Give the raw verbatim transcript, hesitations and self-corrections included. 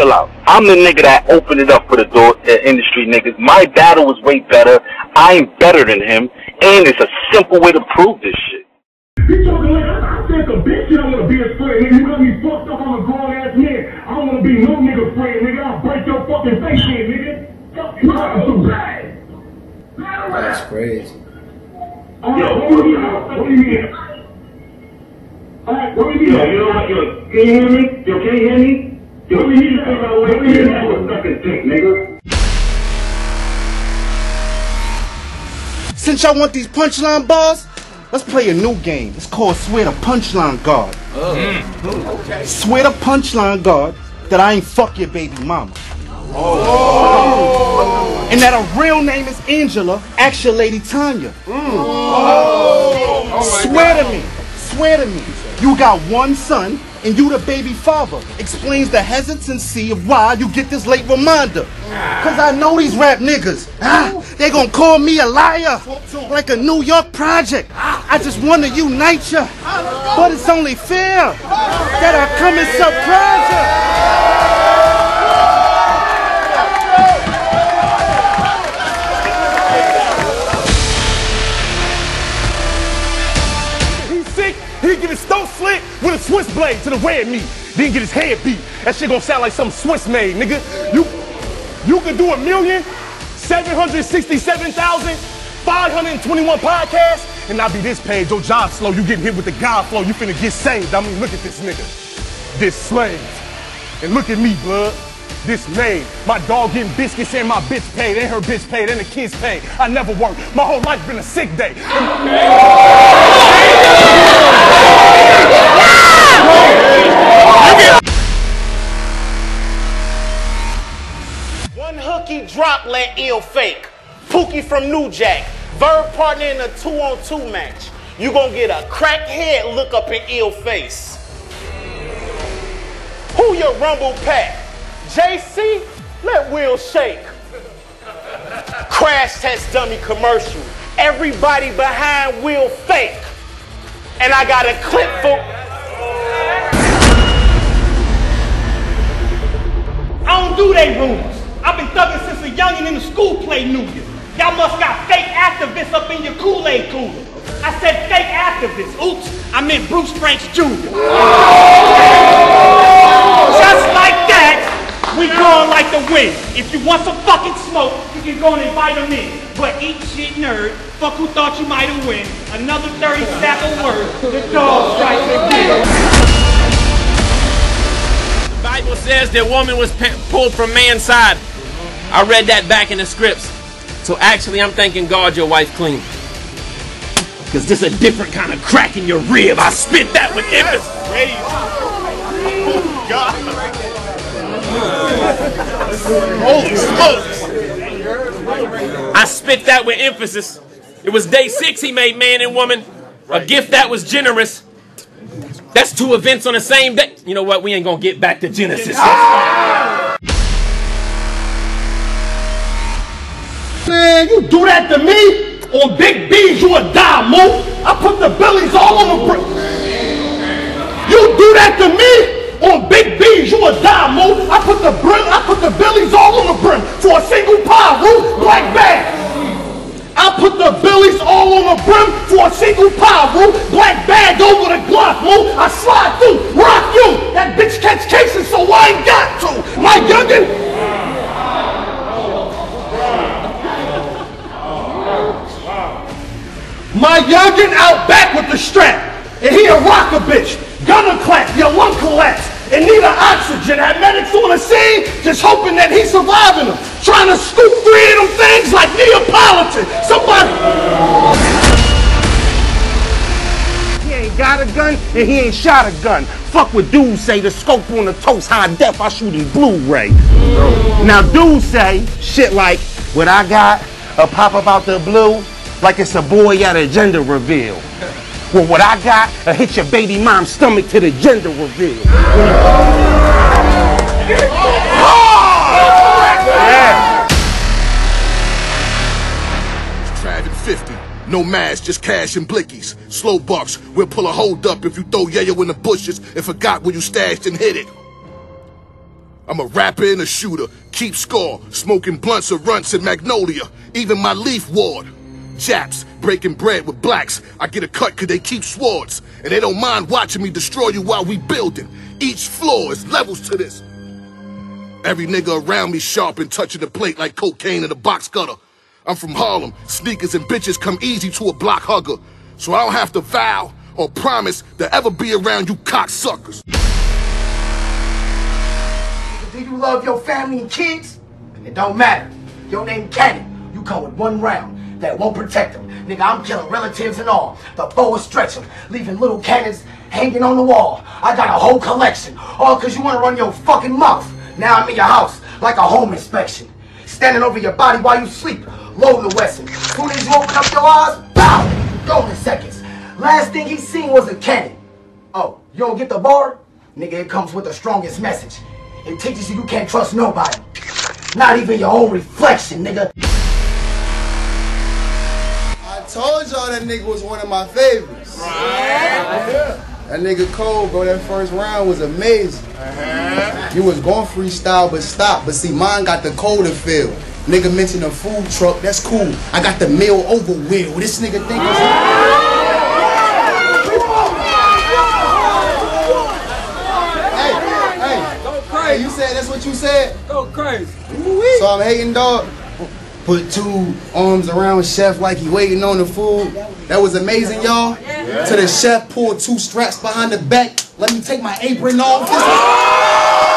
chill out. I'm the nigga that opened it up for the door uh, industry niggas. My battle was way better. I am better than him, and it's a simple way to prove this shit. Bitch, I'm like, I think a bitch, you don't want to be a friend, nigga. You got me fucked up on a grown-ass man. I don't want to be no nigga friend, nigga. I'll break your fucking face in, nigga. You are so bad. That's crazy. All right, what do you mean? What do you mean? All right, what do you mean? Yo, you know what? Yo, can you hear me? Yo, can you hear me? Yo, let me hear you think about what you hear now with fucking dick, nigga. Since y'all want these punchline bars, let's play a new game. It's called Swear to Punchline Guard. Oh. Mm. Okay. Swear to Punchline Guard that I ain't fuck your baby mama. Oh. Oh. And that her real name is Angela, ask your lady Tanya. Mm. Oh. Oh. Swear to me, swear to me, you got one son and you the baby father. Explains the hesitancy of why you get this late reminder. Cause I know these rap niggas, ah, they gonna call me a liar, like a New York project. I just wanna unite ya, but it's only fair that I come and surprise ya. He'd get his stove slit with a Swiss blade to the red meat. Then get his head beat. That shit gonna sound like some Swiss made, nigga. You, you can do a million, seven hundred sixty-seven thousand, five hundred and twenty-one podcasts, and not be this page. Your job slow. You getting hit with the God flow. You finna get saved. I mean, look at this nigga, this slave, and look at me, blood. This maid, my dog getting biscuits and my bitch paid, and her bitch paid, and the kids paid. I never worked. My whole life been a sick day. One hooky drop let ill fake. Pookie from New Jack. Verb partner in a two-on-two match. You gonna get a crackhead look up in ill face. Who your rumble pack? J C, let Will shake. Crash test dummy commercial. Everybody behind Will fake. And I got a clip for... I don't do they rumors. I've been thugging since a youngin' in the school play knew you. Y'all must got fake activists up in your Kool-Aid cooler. I said fake activists. Oops, I meant Bruce Franks Junior Just like that. We gone like the wind. If you want some fucking smoke, you can go and invite them in. But eat shit, nerd. Fuck who thought you might have win. Another thirty sack of words. The dog strikes again. The Bible says that woman was pulled from man's side. I read that back in the scripts. So actually, I'm thanking God your wife clean. Because this a different kind of crack in your rib. I spit that with emphasis. Oh, God. Holy smokes! I spit that with emphasis. It was day six he made man and woman. A gift that was generous. That's two events on the same day. You know what? We ain't gonna get back to Genesis. Man, you do that to me? On Big B's, you a die, Mo. I put the bellies all on the... You do that to me? On Big B's, you a die, Mo. I put the brim, I put the billies all on the brim for a single pie, Roo, black bag. I put the billies all on the brim for a single pie, Roo, black bag over the Glock, Mo. I slide through, rock you. That bitch catch cases, so I ain't got to. My youngin. My youngin out back with the strap, and he a rocker bitch. Gonna clap, your lung collapse, and need an oxygen. That medic's on the scene, just hoping that he's surviving them. Trying to scoop three of them things like Neapolitan. Somebody. He ain't got a gun, and he ain't shot a gun. Fuck what dudes say, the scope on the toast, high def, I shoot in Blu-ray. Now dudes say shit like, what I got, a pop up out the blue, like it's a boy at a gender reveal. Well, what I got, I hit your baby mom's stomach to the gender reveal. Tragic fifty, no mask, just cash and blickies. Slow bucks, we'll pull a hold up if you throw yayo in the bushes and forgot where you stashed and hid it. I'm a rapper and a shooter, keep score, smoking blunts of runts in Magnolia, even my leaf ward. Japs, breaking bread with blacks, I get a cut cause they keep swords, and they don't mind watching me destroy you while we building. Each floor is levels to this. Every nigga around me sharp and touching the plate like cocaine in a box cutter. I'm from Harlem, sneakers and bitches come easy to a block hugger, so I don't have to vow or promise to ever be around you cocksuckers. Do you love your family and kids? It don't matter. Your name Cannon. You come with one round that won't protect them. Nigga, I'm killing relatives and all. The bow is stretching, leaving little cannons hanging on the wall. I got a whole collection, all cause you wanna run your fucking mouth. Now I'm in your house like a home inspection, standing over your body while you sleep, loading the Wesson. Soon as you open up your eyes, pow! Gone in seconds. Last thing he seen was a cannon. Oh, you don't get the bar? Nigga, it comes with the strongest message. It teaches you you can't trust nobody. Not even your own reflection, nigga. I told y'all that nigga was one of my favorites. Right. Yeah. That nigga Cole, bro, that first round was amazing. Uh-huh. You was going freestyle, but stop. But see, mine got the Cole to fill. Nigga mentioned a food truck, that's cool. I got the meal over wheel. This nigga think it's... Uh-huh. You said that's what you said? Go crazy. So I'm hating, dog. Put two arms around chef like he waiting on the food. That was amazing, y'all. Yeah. To the chef, pulled two straps behind the back. Let me take my apron off.